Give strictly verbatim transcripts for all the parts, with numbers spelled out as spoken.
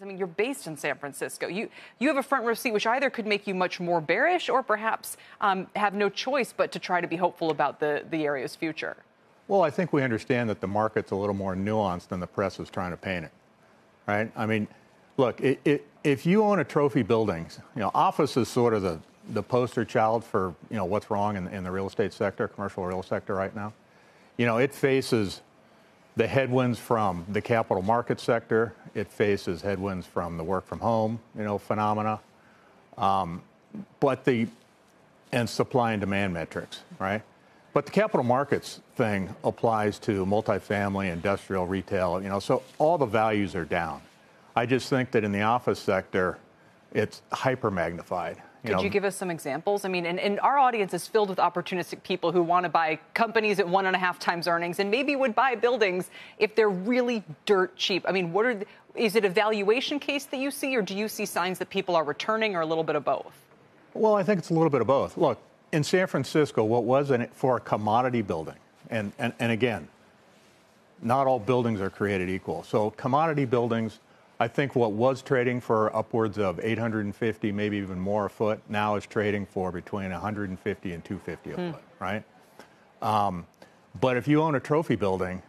I mean, you're based in San Francisco. You you have a front row seat, which either could make you much more bearish or perhaps um, have no choice but to try to be hopeful about the, the area's future. Well, I think we understand that the market's a little more nuanced than the press is trying to paint it, right? I mean, look, it, it, if you own a trophy building, you know, office is sort of the, the poster child for, you know, what's wrong in, in the real estate sector, commercial real sector right now. You know, it faces the headwinds from the capital market sector. It faces headwinds from the work from home, you know, phenomena, um, but the and supply and demand metrics, right? But the capital markets thing applies to multifamily, industrial, retail, you know, so all the values are down. I just think that in the office sector, it's hyper magnified. You Could know, you give us some examples? I mean, and, and our audience is filled with opportunistic people who want to buy companies at one and a half times earnings and maybe would buy buildings if they're really dirt cheap. I mean, what are the, is it a valuation case that you see, or do you see signs that people are returning, or a little bit of both? Well, I think it's a little bit of both. Look, in San Francisco, what was in it for a commodity building, and, and, and again, not all buildings are created equal. So commodity buildings, I think what was trading for upwards of eight hundred fifty, maybe even more a foot, now is trading for between one hundred fifty and two hundred fifty a mm. foot, right? Um, but if you own a trophy building,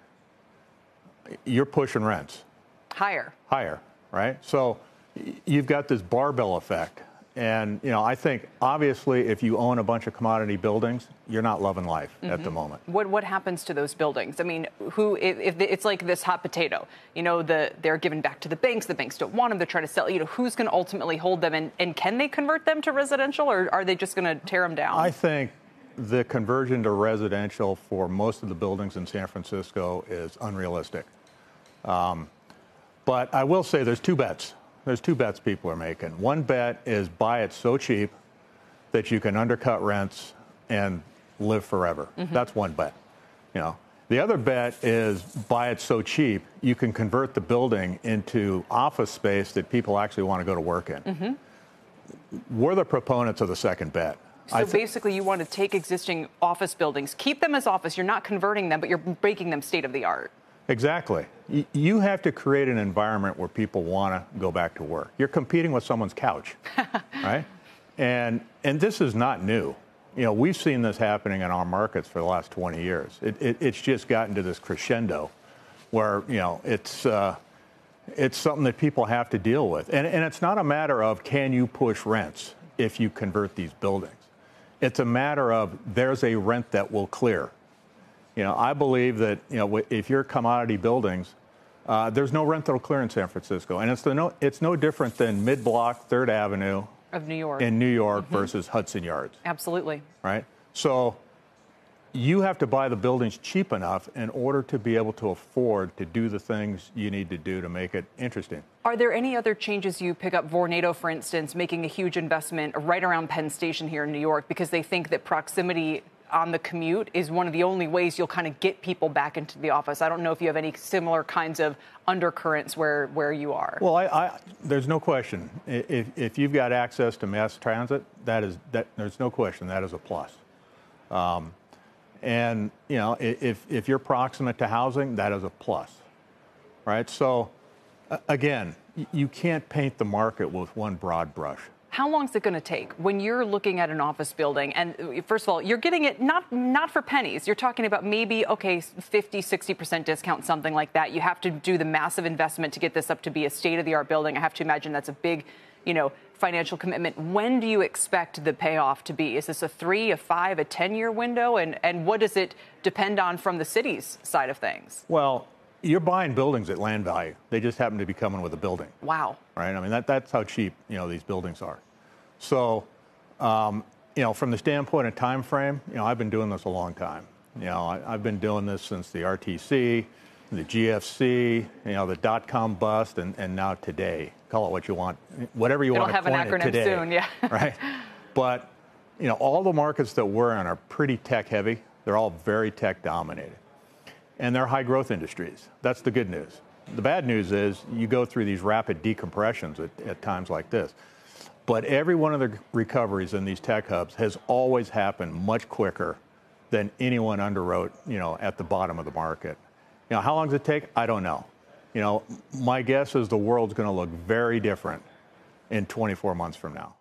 you're pushing rents. Higher. Higher, right? So you've got this barbell effect. And, you know, I think, obviously, if you own a bunch of commodity buildings, you're not loving life mm-hmm. at the moment. What what happens to those buildings? I mean, who if, if it's like this hot potato, you know, the they're given back to the banks. The banks don't want them. They're trying to sell. You know, who's going to ultimately hold them? And, and can they convert them to residential, or are they just going to tear them down? I think the conversion to residential for most of the buildings in San Francisco is unrealistic. Um, but I will say there's two bets. There's two bets people are making. One bet is buy it so cheap that you can undercut rents and live forever. Mm-hmm. That's one bet. You know, the other bet is buy it so cheap you can convert the building into office space that people actually want to go to work in. Mm-hmm. We're the proponents of the second bet. So basically you want to take existing office buildings, keep them as office. You're not converting them, but you're making them state of the art. Exactly. You have to create an environment where people want to go back to work. You're competing with someone's couch, right? And and this is not new. You know, we've seen this happening in our markets for the last twenty years. It, it, it's just gotten to this crescendo where, you know, it's uh, it's something that people have to deal with. And, and it's not a matter of can you push rents if you convert these buildings. It's a matter of there's a rent that will clear. You know, I believe that, you know, if you're commodity buildings, uh, there's no rent that'll clear in San Francisco. And it's, the no, it's no different than mid-block Third Avenue of New York in New York mm-hmm. versus Hudson Yards. Absolutely. Right? So you have to buy the buildings cheap enough in order to be able to afford to do the things you need to do to make it interesting. Are there any other changes you pick up? Vornado, for instance, making a huge investment right around Penn Station here in New York because they think that proximity on the commute is one of the only ways you'll kind of get people back into the office. I don't know if you have any similar kinds of undercurrents where, where you are. Well, I, I, there's no question. If, if you've got access to mass transit, that is that there's no question that is a plus. Um, and, you know, if, if you're proximate to housing, that is a plus, right? So, again, you can't paint the market with one broad brush. How long is it going to take when you're looking at an office building? And first of all, you're getting it not not for pennies. You're talking about maybe, okay, fifty, sixty percent discount, something like that. You have to do the massive investment to get this up to be a state-of-the-art building. I have to imagine that's a big, you know, financial commitment. When do you expect the payoff to be? Is this a three, a five, a ten-year window? And, and what does it depend on from the city's side of things? Well, you're buying buildings at land value. They just happen to be coming with a building. Wow. Right? I mean, that, that's how cheap, you know, these buildings are. So, um, you know, from the standpoint of time frame, you know, I've been doing this a long time. You know, I, I've been doing this since the R T C, the G F C, you know, the dot-com bust, and, and now today. Call it what you want, whatever you It'll want to coin it today. It'll have an acronym soon, yeah. Right? But, you know, all the markets that we're in are pretty tech-heavy. They're all very tech-dominated. And they're high-growth industries. That's the good news. The bad news is you go through these rapid decompressions at, at times like this. But every one of the recoveries in these tech hubs has always happened much quicker than anyone underwrote, you know, at the bottom of the market. You know, how long does it take? I don't know. you know, my guess is the world's going to look very different in twenty-four months from now.